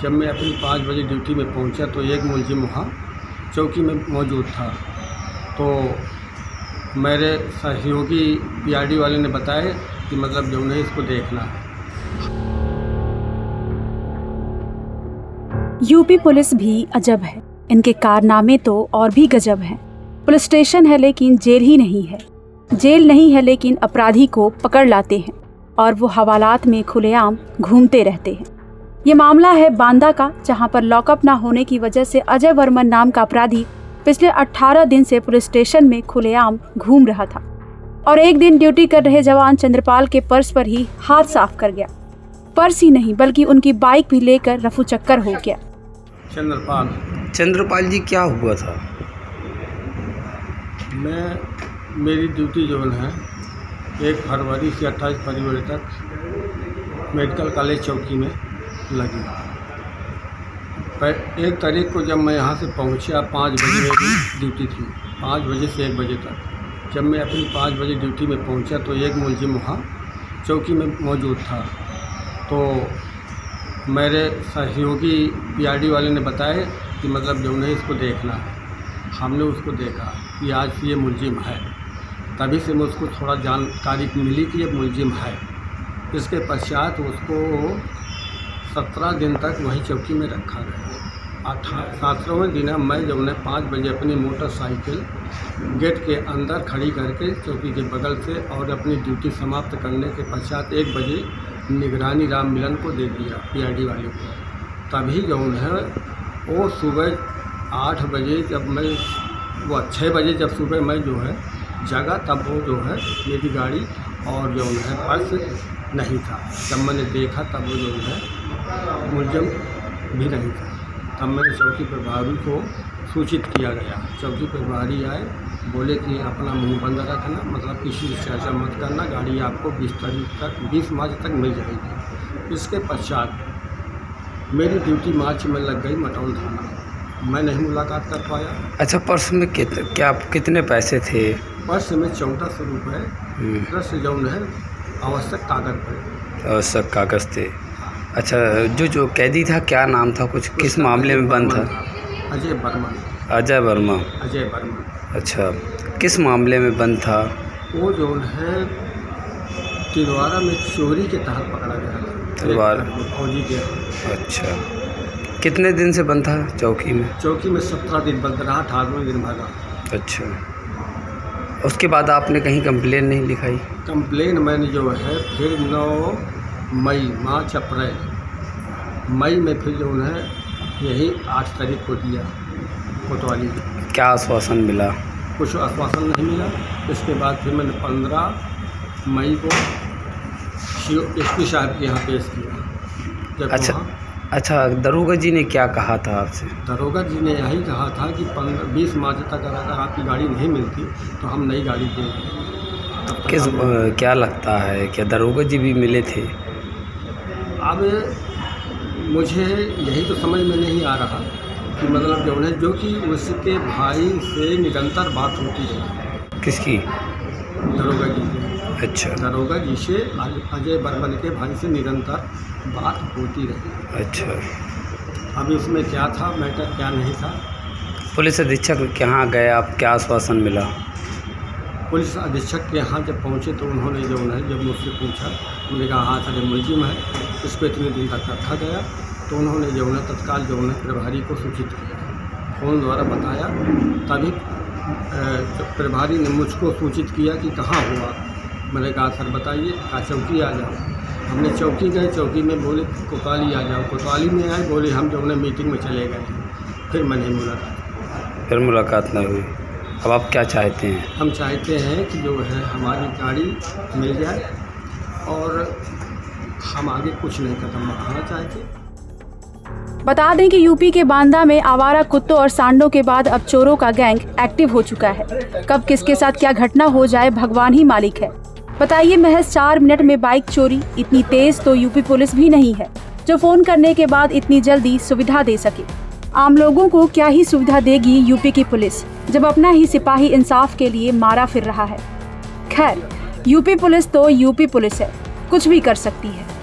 जब मैं अपनी 5 बजे ड्यूटी में पहुंचा तो एक मुलजिम वहाँ चौकी में मौजूद था। तो मेरे सहयोगी पीआरडी वाले ने बताया कि मतलब जो है इसको देखना है। यूपी पुलिस भी अजब है, इनके कारनामे तो और भी गजब हैं। पुलिस स्टेशन है लेकिन जेल ही नहीं है, जेल नहीं है लेकिन अपराधी को पकड़ लाते हैं और वो हवालात में खुलेआम घूमते रहते हैं। ये मामला है बांदा का, जहां पर लॉकअप ना होने की वजह से अजय वर्मा नाम का अपराधी पिछले 18 दिन से पुलिस स्टेशन में खुलेआम घूम रहा था और एक दिन ड्यूटी कर रहे जवान चंद्रपाल के पर्स पर ही हाथ साफ कर गया। पर्स ही नहीं बल्कि उनकी बाइक भी लेकर रफू चक्कर हो गया। चंद्रपाल जी क्या हुआ था? मेरी ड्यूटी जोन है 1 फरवरी से 28 फरवरी तक मेडिकल कॉलेज चौकी में लगी। पर 1 तारीख को जब मैं यहाँ से पहुँचा 5 बजे की ड्यूटी थी, 5 बजे से 1 बजे तक। जब मैं अपनी 5 बजे ड्यूटी में पहुँचा तो एक मुलजिम वहाँ चौकी में मौजूद था। तो मेरे सहयोगी पीआरडी वाले ने बताया कि मतलब जो है इसको देखना है। हमने उसको देखा कि आज से ये मुलजिम है, तभी से मुझको थोड़ा जानकारी मिली कि ये मुलजिम है। इसके पश्चात उसको 17 दिन तक वही चौकी में रखा गया। 17वें दिन मैं जब उन्हें 5 बजे अपनी मोटरसाइकिल गेट के अंदर खड़ी करके चौकी के बगल से और अपनी ड्यूटी समाप्त करने के पश्चात 1 बजे निगरानी राम मिलन को दे दिया पीआईडी वाले को। तभी जो है वो सुबह 8 बजे जब मैं वो 6 बजे जब सुबह मैं जो है जगा, तब वो जो है मेरी गाड़ी और जो है पर्स नहीं था। जब मैंने देखा तब वो जो है मुलजिम भी नहीं था। तब मैंने चौकी प्रभारी को सूचित किया गया। चौकी प्रभारी आए, बोले कि अपना मुंह बंद रखना, मतलब किसी से चर्चा मत करना, गाड़ी आपको 20 तारीख तक 20 मार्च तक मिल जाएगी। इसके पश्चात मेरी ड्यूटी मार्च में लग गई मटोल थाना। मैं नहीं मुलाकात कर पाया। अच्छा, पर्स में कितने पैसे थे? पर्स में 1400 रुपये प्लस जो है आवश्यक कागज थे। आवश्यक कागज थे। अच्छा, जो कैदी था क्या नाम था? कुछ किस मामले में बंद था? अजय वर्मा। अच्छा, किस मामले में बंद था? वो जो है तिलवारा में चोरी के तहत पकड़ा गया था। तिलवारा। अच्छा, कितने दिन से बंद था चौकी में? चौकी में 17 दिन बंद रहा, 18वें दिन भागा। अच्छा, उसके बाद आपने कहीं कंप्लेन नहीं लिखाई? कंप्लेन मैंने जो है फिर 9 मई में फिर जो है यही 8 तारीख को दिया कोतवाली। क्या आश्वासन मिला? कुछ आश्वासन नहीं मिला। इसके बाद फिर मैंने 15 मई को एसपी साहब के यहाँ पेश किया। अच्छा, दरोगा जी ने क्या कहा था आपसे? दरोगा जी ने यही कहा था कि 20 मार्च तक अगर आपकी गाड़ी नहीं मिलती तो हम नई गाड़ी देंगे। क्या लगता है, क्या दरोगा जी भी मिले थे? अब मुझे यही तो समझ में नहीं आ रहा कि मतलब जो कि उसके भाई से निरंतर बात होती है। किसकी? दरोगा जी से। अच्छा, दरोगा जी से अजय वर्मन के भाई से निरंतर बात होती रही। अच्छा, अब इसमें क्या था मैटर, क्या नहीं था? पुलिस अधीक्षक के यहाँ गए आप, क्या आश्वासन मिला? पुलिस अधीक्षक के यहाँ जब पहुँचे तो उन्होंने जब मुझसे पूछा, उन्होंने कहा हाँ सर मुलजिम है, इसको इतने दिन तक रखा गया। तो उन्होंने तत्काल प्रभारी को सूचित किया, फ़ोन द्वारा बताया। तभी प्रभारी ने मुझको सूचित किया कि कहाँ हुआ। मैंने कहा सर बताइए। कहा चौकी आ जाओ। हमने चौकी गए, चौकी में बोले कोतवाली आ जाओ। कोतवाली में आए, बोले हम मीटिंग में चले गए। फिर मुलाकात ना हुई। अब आप क्या चाहते हैं? हम चाहते हैं कि जो है हमारी गाड़ी मिल जाए और हम आगे कुछ नहीं कदम बढ़ाना चाहते। बता दें कि यूपी के बांदा में आवारा कुत्तों और सांडों के बाद अब चोरों का गैंग एक्टिव हो चुका है। कब किसके साथ क्या घटना हो जाए भगवान ही मालिक है। बताइए, महज 4 मिनट में बाइक चोरी। इतनी तेज तो यूपी पुलिस भी नहीं है जो फोन करने के बाद इतनी जल्दी सुविधा दे सके। आम लोगों को क्या ही सुविधा देगी यूपी की पुलिस, जब अपना ही सिपाही इंसाफ के लिए मारा फिर रहा है। खैर, यूपी पुलिस तो यूपी पुलिस है, कुछ भी कर सकती है।